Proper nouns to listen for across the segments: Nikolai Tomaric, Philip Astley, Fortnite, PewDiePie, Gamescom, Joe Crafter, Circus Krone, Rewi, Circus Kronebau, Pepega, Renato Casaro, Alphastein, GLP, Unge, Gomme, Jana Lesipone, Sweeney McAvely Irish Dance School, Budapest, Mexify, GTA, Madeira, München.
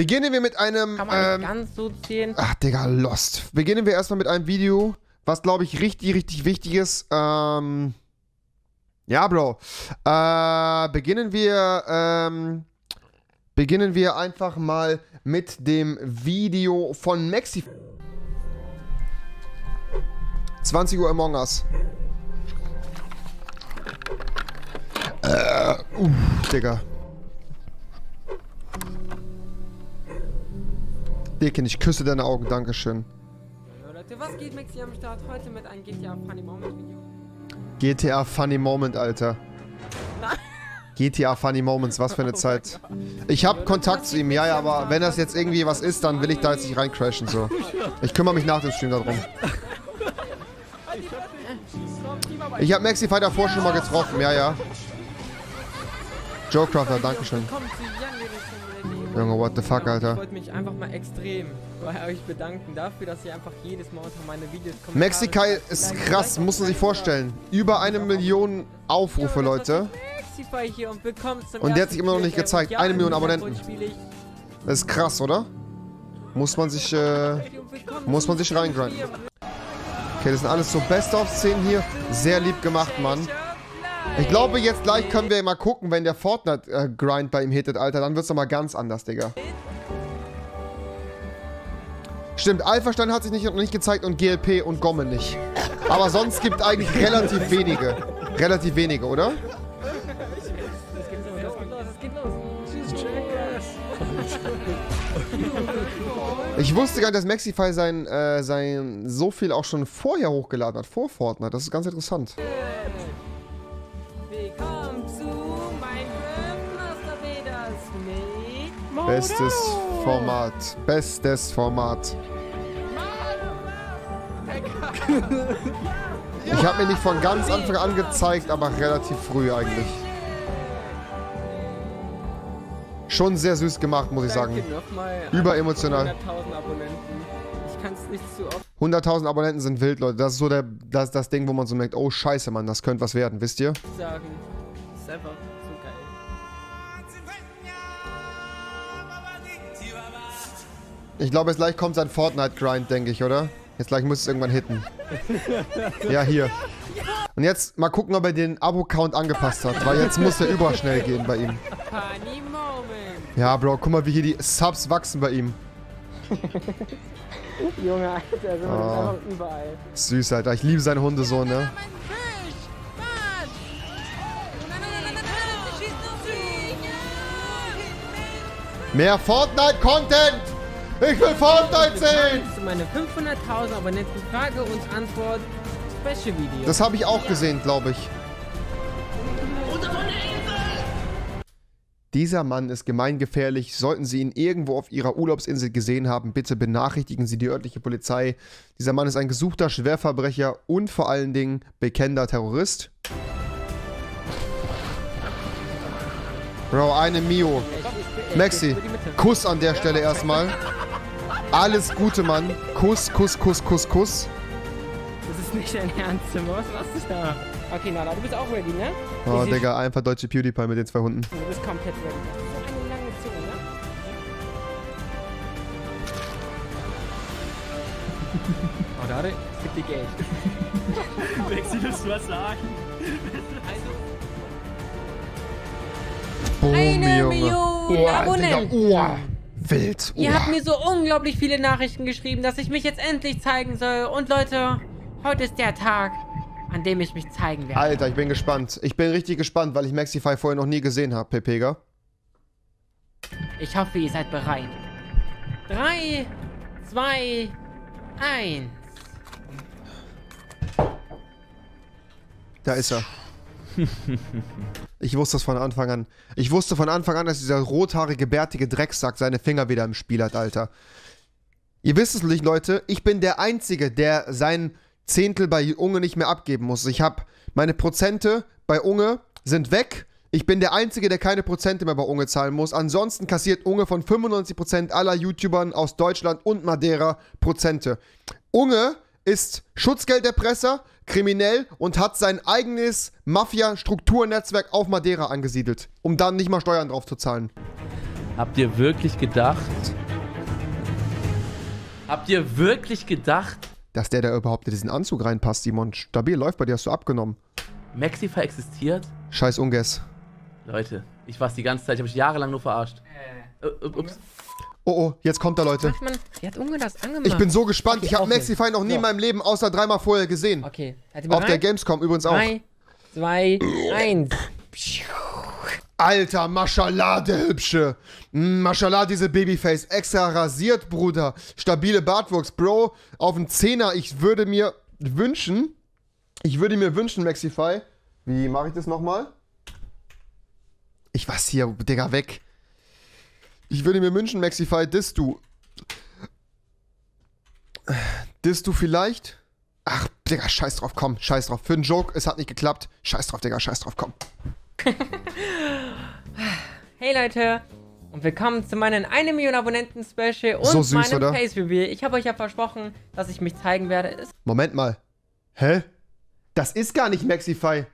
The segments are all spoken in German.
Beginnen wir mit einem... Kann man nicht ganz so ziehen. Ach, Digga, lost. Beginnen wir erstmal mit einem Video, was, glaube ich, richtig, richtig wichtig ist. Ja, Bro. Beginnen wir einfach mal mit dem Video von Mexify. 20 Uhr Among Us. Digga. Dicken, ich küsse deine Augen, dankeschön. Hallo Leute, was geht? Mexi am Start, heute mit einem GTA Funny Moment Video. GTA Funny Moment, Alter. Nein. GTA Funny Moments, was für eine Zeit. Ich habe Kontakt zu ihm, ja, aber wenn das jetzt irgendwie was ist, dann will ich da jetzt nicht reincrashen, so. Ich kümmere mich nach dem Stream darum. Ich habe Mexify davor schon mal getroffen, ja, ja. Joe Crafter, dankeschön. Junge, what the fuck, Alter. Ich wollte mich einfach mal extrem bei euch bedanken dafür, dass ihr einfach jedes Mal unter meine Videos kommt. Mexify ist krass, muss man sich vorstellen. Über 1 Million Aufrufe, Leute. Hier und der hat sich immer noch nicht gezeigt. 1 Million Abonnenten. Das ist krass, oder? Muss man sich reingrinden. Okay, das sind alles so Best-of-Szenen hier. Sehr lieb gemacht, Mann. Ich glaube, jetzt gleich können wir mal gucken, wenn der Fortnite-Grind bei ihm hittet, Alter. Dann wird's nochmal ganz anders, Digga. Stimmt, Alphastein hat sich noch nicht gezeigt und GLP und Gomme nicht. Aber sonst gibt eigentlich relativ wenige. Relativ wenige, oder? Ich wusste gar nicht, dass Mexify sein so viel auch schon vorher hochgeladen hat, vor Fortnite. Das ist ganz interessant. Willkommen zu meinem Bestes Format. Bestes Format. Ich habe mir nicht von ganz Anfang an gezeigt, aber relativ früh eigentlich. Schon sehr süß gemacht, muss ich sagen. Überemotional. 100.000 Abonnenten. Ich kann's nicht zu oft. 100.000 Abonnenten sind wild, Leute. Das ist so das Ding, wo man so merkt, oh scheiße, Mann, das könnte was werden, wisst ihr? Sagen. Das ist einfach so geil. Ich glaube, jetzt gleich kommt sein Fortnite-Grind, denke ich, oder? Jetzt gleich muss es irgendwann hitten. Ja, hier. Und jetzt mal gucken, ob er den Abo-Count angepasst hat, weil jetzt muss er überschnell gehen bei ihm. Ja, Bro, guck mal, wie hier die Subs wachsen bei ihm. Junge, Alter, sind wir einfach überall. Süß, Alter. Ich liebe seinen Hundesohn, ne? Mehr Fortnite-Content! Ich will Fortnite sehen! Das ist meine 500.000 Abonnenten Frage und Antwort Special Video. Das habe ich auch gesehen, glaube ich. Dieser Mann ist gemeingefährlich. Sollten Sie ihn irgendwo auf Ihrer Urlaubsinsel gesehen haben, bitte benachrichtigen Sie die örtliche Polizei. Dieser Mann ist ein gesuchter Schwerverbrecher und vor allen Dingen bekennender Terrorist. Bro, eine Mio. Mexi, Kuss an der Stelle erstmal. Alles Gute, Mann. Kuss, Kuss, Kuss, Kuss, Kuss. Das ist nicht dein Ernst, was machst du da? Okay, Nala, du bist auch ready, ne? Oh, Digga, einfach deutsche PewDiePie mit den 2 Hunden. Du bist komplett ready. Das ist so eine lange Zunge, ne? Oh, da hat die Geld. Mexi, willst du was sagen? Oh, eine Million Abonnenten. Oh, wild. Oh. Ihr habt mir so unglaublich viele Nachrichten geschrieben, dass ich mich jetzt endlich zeigen soll. Und Leute, heute ist der Tag, an dem ich mich zeigen werde. Alter, ich bin gespannt. Ich bin richtig gespannt, weil ich Mexify vorher noch nie gesehen habe, Pepega. Ich hoffe, ihr seid bereit. 3, 2, 1. Da ist er. Ich wusste das von Anfang an. Ich wusste von Anfang an, dass dieser rothaarige, bärtige Drecksack seine Finger wieder im Spiel hat, Alter. Ihr wisst es nicht, Leute. Ich bin der Einzige, der seinen Zehntel bei Unge nicht mehr abgeben muss. Ich habe meine Prozente bei Unge sind weg. Ich bin der Einzige, der keine Prozente mehr bei Unge zahlen muss. Ansonsten kassiert Unge von 95% aller YouTubern aus Deutschland und Madeira Prozente. Unge ist Schutzgelderpresser, kriminell und hat sein eigenes Mafia-Strukturnetzwerk auf Madeira angesiedelt, um dann nicht mal Steuern drauf zu zahlen. Habt ihr wirklich gedacht? Dass der da überhaupt in diesen Anzug reinpasst, Simon. Stabil läuft bei dir, hast du abgenommen. Mexify existiert? Scheiß Unges. Leute, ich war's die ganze Zeit, ich hab mich jahrelang nur verarscht. Ups. Oh, jetzt kommt er, Leute. Hat Unge das angemacht? Ich bin so gespannt, okay, ich habe Mexify noch nie in meinem Leben außer dreimal vorher gesehen. Okay. Auf der Gamescom übrigens auch. 3, 2, 1. Alter, Maschallah, der Hübsche. Maschallah, diese Babyface. Extra rasiert, Bruder. Stabile Bartwuchs, Bro. Auf den 10er, ich würde mir wünschen, Mexify. Wie mache ich das nochmal? Ich war's hier, Digga, weg. Ich würde mir wünschen, Mexify, Disst du vielleicht? Ach, Digga, scheiß drauf, komm, scheiß drauf. Für einen Joke, es hat nicht geklappt. Scheiß drauf, Digga, scheiß drauf, komm. Hey Leute und willkommen zu meinem 1 Million Abonnenten Special und so süß, meinem Face Reveal. Ich habe euch ja versprochen, dass ich mich zeigen werde. Moment mal. Hä? Das ist gar nicht Mexify.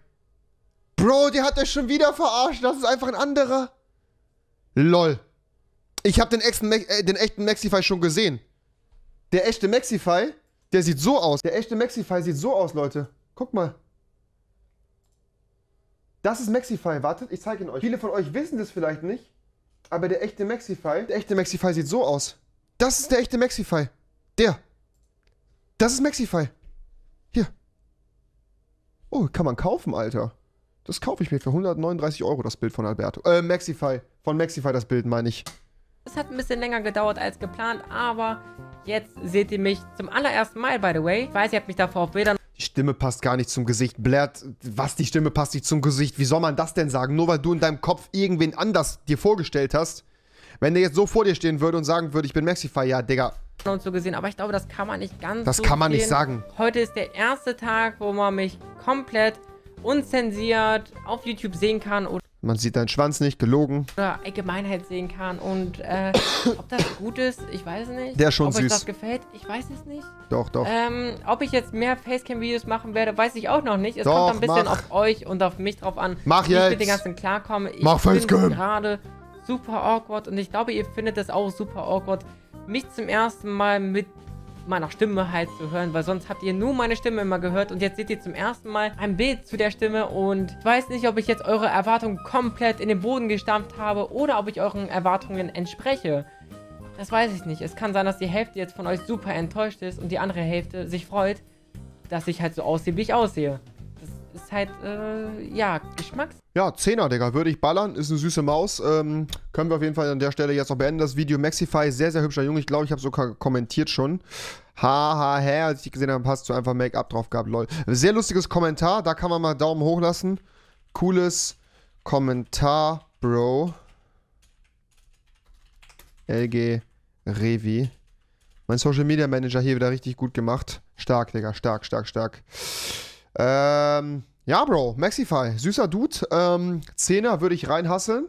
Bro, der hat euch schon wieder verarscht. Das ist einfach ein anderer. Lol. Ich habe den echten Mexify schon gesehen. Der echte Mexify, der sieht so aus. Der echte Mexify sieht so aus, Leute. Guck mal. Das ist Mexify. Wartet, ich zeige ihn euch. Viele von euch wissen das vielleicht nicht, aber der echte Mexify sieht so aus. Das ist der echte Mexify. Das ist Mexify. Hier. Oh, kann man kaufen, Alter. Das kaufe ich mir für 139 €, das Bild von Alberto. Mexify. Von Mexify das Bild, meine ich. Es hat ein bisschen länger gedauert als geplant, aber jetzt seht ihr mich zum allerersten Mal, by the way. Ich weiß, ihr habt mich davor auf Bildern... Die Stimme passt gar nicht zum Gesicht. Blärt, was? Die Stimme passt nicht zum Gesicht. Wie soll man das denn sagen? Nur weil du in deinem Kopf irgendwen anders dir vorgestellt hast. Wenn der jetzt so vor dir stehen würde und sagen würde, ich bin Mexify, ja, Digga. Und so gesehen, aber ich glaube, das kann man nicht ganz so sehen. Das kann man nicht sagen. Heute ist der erste Tag, wo man mich komplett unzensiert auf YouTube sehen kann. Oder man sieht deinen Schwanz nicht, gelogen. Oder Allgemeinheit sehen kann und ob das gut ist, ich weiß nicht. Der ist schon süß. Ob euch das gefällt, ich weiß es nicht. Doch, doch. Ob ich jetzt mehr Facecam-Videos machen werde, weiß ich auch noch nicht. Es kommt ein bisschen auf euch und auf mich drauf an. Mach jetzt. Ich mit den ganzen klarkomme. Mach Facecam. Ich bin gerade super awkward und ich glaube, ihr findet das auch super awkward, mich zum ersten Mal mit meiner Stimme halt zu hören, weil sonst habt ihr nur meine Stimme immer gehört und jetzt seht ihr zum ersten Mal ein Bild zu der Stimme und ich weiß nicht, ob ich jetzt eure Erwartungen komplett in den Boden gestampft habe oder ob ich euren Erwartungen entspreche. Das weiß ich nicht. Es kann sein, dass die Hälfte jetzt von euch super enttäuscht ist und die andere Hälfte sich freut, dass ich halt so aussehe, wie ich aussehe. Das ist halt, ja, Geschmacks... Ja, 10er, Digga, würde ich ballern. Ist eine süße Maus. Können wir auf jeden Fall an der Stelle jetzt noch beenden. Das Video Mexify, sehr, sehr hübscher Junge. Ich glaube, ich habe sogar kommentiert schon. Haha, als ich die gesehen habe, hast du einfach Make-up drauf gehabt, lol. Sehr lustiges Kommentar, da kann man mal Daumen hoch lassen. Cooles Kommentar, Bro. LG Revi. Mein Social Media Manager hier wieder richtig gut gemacht. Stark, Digga, stark, stark, stark. Ja, Bro, Mexify, süßer Dude. 10er würde ich reinhasseln.